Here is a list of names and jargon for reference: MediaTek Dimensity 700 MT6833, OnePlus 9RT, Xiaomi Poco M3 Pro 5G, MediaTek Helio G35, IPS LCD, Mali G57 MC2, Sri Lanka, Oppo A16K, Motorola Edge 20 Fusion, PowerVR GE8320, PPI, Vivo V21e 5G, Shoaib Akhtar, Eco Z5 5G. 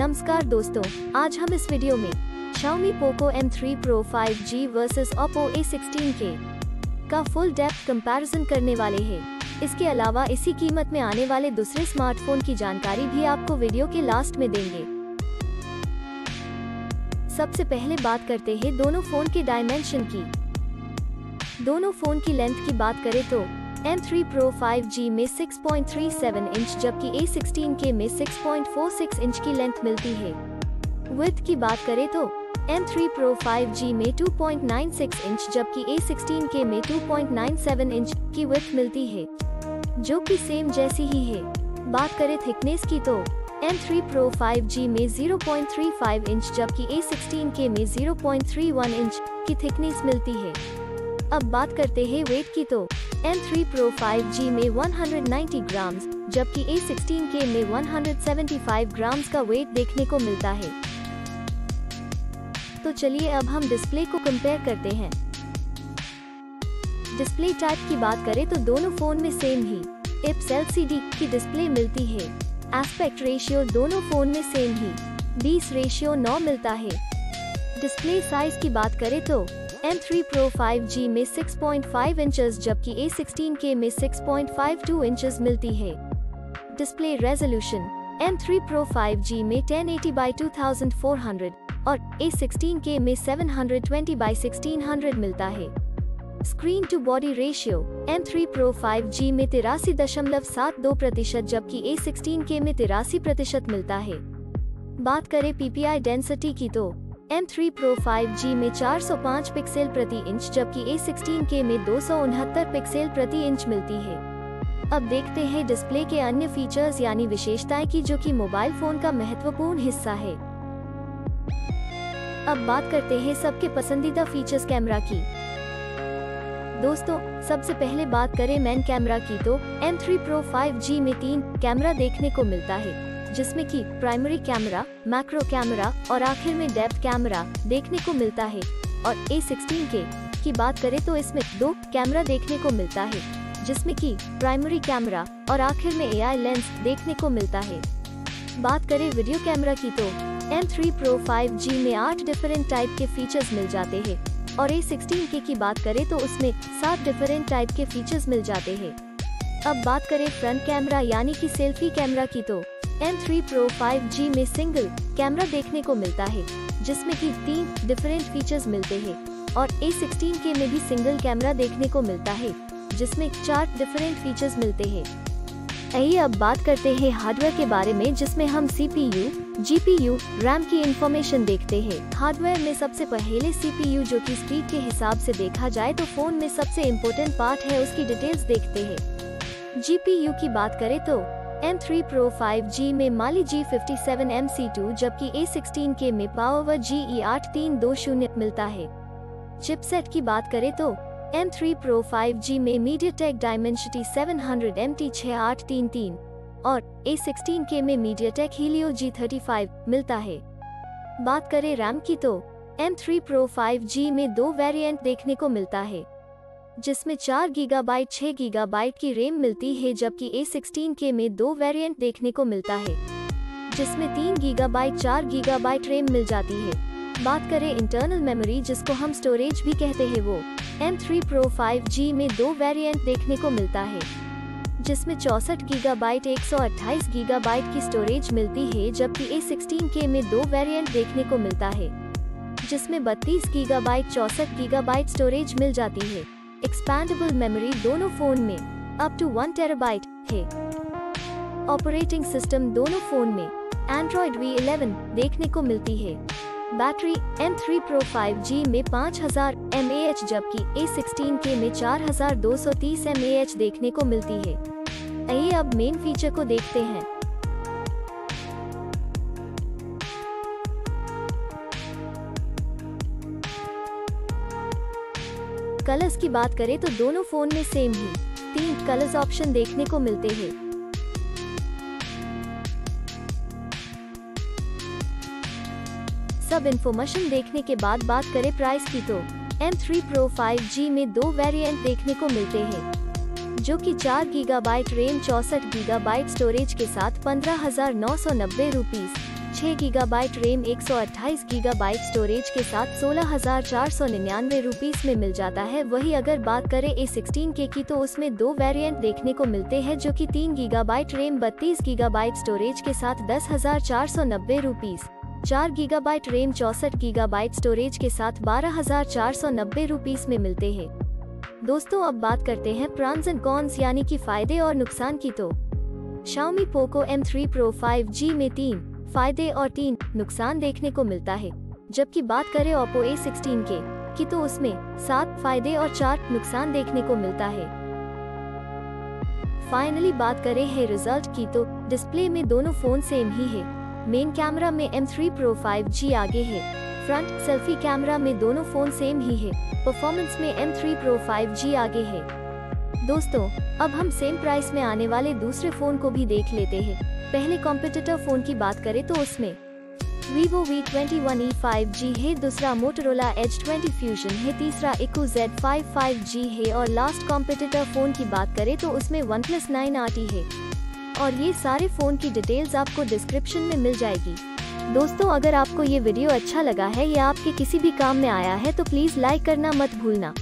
नमस्कार दोस्तों, आज हम इस वीडियो में Xiaomi Poco M3 Pro 5G versus Oppo A16K का फुल डेप्थ कंपैरिजन करने वाले हैं। इसके अलावा इसी कीमत में आने वाले दूसरे स्मार्टफोन की जानकारी भी आपको वीडियो के लास्ट में देंगे। सबसे पहले बात करते हैं दोनों फोन के डायमेंशन की। दोनों फोन की लेंथ की बात करें तो M3 Pro 5G में 6.37 इंच जबकि A16K में 6.46 इंच की लेंथ मिलती है। विड्थ की बात करें तो M3 Pro 5G में 2.96 इंच जबकि A16K में 2.97 इंच की विड्थ मिलती है, जो कि सेम जैसी ही है। बात करें थिकनेस की तो M3 Pro 5G में 0.35 इंच जबकि A16K में 0.31 इंच की थिकनेस मिलती है। अब बात करते हैं वेट की तो M3 Pro 5G में 190 ग्राम्स जबकि A16K में 175 ग्राम्स का वेट देखने को मिलता है। तो चलिए अब हम डिस्प्ले को कंपेयर करते हैं। डिस्प्ले टाइप की बात करें तो दोनों फोन में सेम ही IPS LCD की डिस्प्ले मिलती है। एस्पेक्ट रेशियो दोनों फोन में सेम ही 20:9 मिलता है। डिस्प्ले साइज की बात करें तो M3 Pro 5G में 6.5 इंचेस जबकि A16K में 6.52 इंचेस मिलती है। Display resolution M3 Pro 5G में 1080x2400 और A16K में 720x1600 मिलता है। Screen to body ratio M3 Pro 5G में 83.72% जबकि A16K में 83% मिलता है। बात करें PPI डेंसिटी की तो M3 Pro 5G में 405 पिक्सेल प्रति इंच जबकि A16K में 269 पिक्सेल प्रति इंच मिलती है। अब देखते हैं डिस्प्ले के अन्य फीचर्स यानी विशेषताएं की, जो कि मोबाइल फोन का महत्वपूर्ण हिस्सा है। अब बात करते हैं सबके पसंदीदा फीचर्स कैमरा की। दोस्तों, सबसे पहले बात करें मेन कैमरा की तो M3 Pro 5G में 3 कैमरा देखने को मिलता है, जिसमें कि प्राइमरी कैमरा, मैक्रो कैमरा और आखिर में डेप्थ कैमरा देखने को मिलता है। और A16K की बात करें तो इसमें 2 कैमरा देखने को मिलता है, जिसमें कि प्राइमरी कैमरा और आखिर में AI लेंस देखने को मिलता है। बात करें वीडियो कैमरा की तो M3 Pro 5G में 8 डिफरेंट टाइप के फीचर्स मिल जाते हैं और A16K की बात करें तो उसमें 7 डिफरेंट टाइप के फीचर्स मिल जाते हैं। अब बात करें फ्रंट कैमरा यानी कि सेल्फी कैमरा की तो M3 Pro 5G में सिंगल कैमरा देखने को मिलता है, जिसमें कि 3 डिफरेंट फीचर्स मिलते हैं और A16K में भी सिंगल कैमरा देखने को मिलता है, जिसमें 4 डिफरेंट फीचर्स मिलते हैं। आइए अब बात करते हैं हार्डवेयर के बारे में, जिसमें हम CPU, GPU, RAM की इंफॉर्मेशन देखते हैं। हार्डवेयर में सबसे पहले CPU, जो कि स्पीड के हिसाब से देखा जाए तो फोन में सबसे इम्पोर्टेंट पार्ट है, उसकी डिटेल्स देखते हैं। GPU की बात करें तो M3 Pro 5G में Mali G57 MC2 जबकि A16K में PowerVR GE8320 मिलता है। चिपसेट की बात करें तो M3 Pro 5G में MediaTek Dimensity 700 MT6833 और A16K में MediaTek Helio G35 मिलता है। बात करें RAM की तो M3 Pro 5G में 2 वेरिएंट देखने को मिलता है, जिसमें 4 GB 6 GB की रैम मिलती है, जबकि A16K में 2 वेरिएंट देखने को मिलता है, जिसमें 3 GB 4 GB रैम मिल जाती है। बात करें इंटरनल मेमोरी, जिसको हम स्टोरेज भी कहते हैं, वो M3 Pro 5G में 2 वेरिएंट देखने को मिलता है, जिसमें 64 GB 128 GB की स्टोरेज मिलती है, जबकि A16K में 2 वेरिएंट देखने को मिलता है, जिसमें 32 GB 64 GB स्टोरेज मिल जाती है। एक्सपेंडेबल मेमोरी दोनों फोन में अप टू 1 TB है। ऑपरेटिंग सिस्टम दोनों फोन में एंड्रॉयड V11 देखने को मिलती है। बैटरी M3 Pro 5G में 5000 mAh जबकि A16K में 4230 mAh देखने को मिलती है। आइए अब मेन फीचर को देखते हैं। कलर्स की बात करें तो दोनों फोन में सेम ही 3 कलर्स ऑप्शन देखने को मिलते हैं। सब इंफॉर्मेशन देखने के बाद बात करें प्राइस की तो M3 Pro 5G में 2 वेरिएंट देखने को मिलते हैं, जो कि 4 GB रैम 64 GB स्टोरेज के साथ 15,990 rupees 6 GB RAM 128 GB storage के साथ 16,499 रुपीस में मिल जाता है। वही अगर बात करें A16K की तो उसमें दो वेरिएंट देखने को मिलते हैं जो कि 3 GB रैम 32 GB स्टोरेज के साथ 10,490 rupees, 4 GB RAM 64 GB storage के साथ 12,490 रुपीस में मिलते हैं। दोस्तों अब बात करते हैं प्रॉन्स एंड कॉन्स यानी कि फायदे और नुकसान की। तो Xiaomi Poco M3 Pro 5G में 3 फायदे और 3 नुकसान देखने को मिलता है, जबकि बात करें Oppo A16K की तो उसमें 7 फायदे और 4 नुकसान देखने को मिलता है। फाइनली बात करें है रिजल्ट की तो डिस्प्ले में दोनों फोन सेम ही है। मेन कैमरा में M3 Pro 5G आगे है। फ्रंट सेल्फी कैमरा में दोनों फोन सेम ही है। परफॉर्मेंस में M3 Pro 5G आगे है। दोस्तों अब हम सेम प्राइस में आने वाले दूसरे फोन को भी देख लेते हैं। पहले कॉम्पिटिटर फोन की बात करें तो उसमें Vivo V21e 5G है, दूसरा Motorola Edge 20 Fusion है, तीसरा Eco Z5 5G है और लास्ट कॉम्पिटिटर फोन की बात करें तो उसमें OnePlus 9RT है। और ये सारे फोन की डिटेल्स आपको डिस्क्रिप्शन में मिल जाएगी। दोस्तों अगर आपको ये वीडियो अच्छा लगा है या आपके किसी भी काम में आया है तो प्लीज लाइक करना मत भूलना।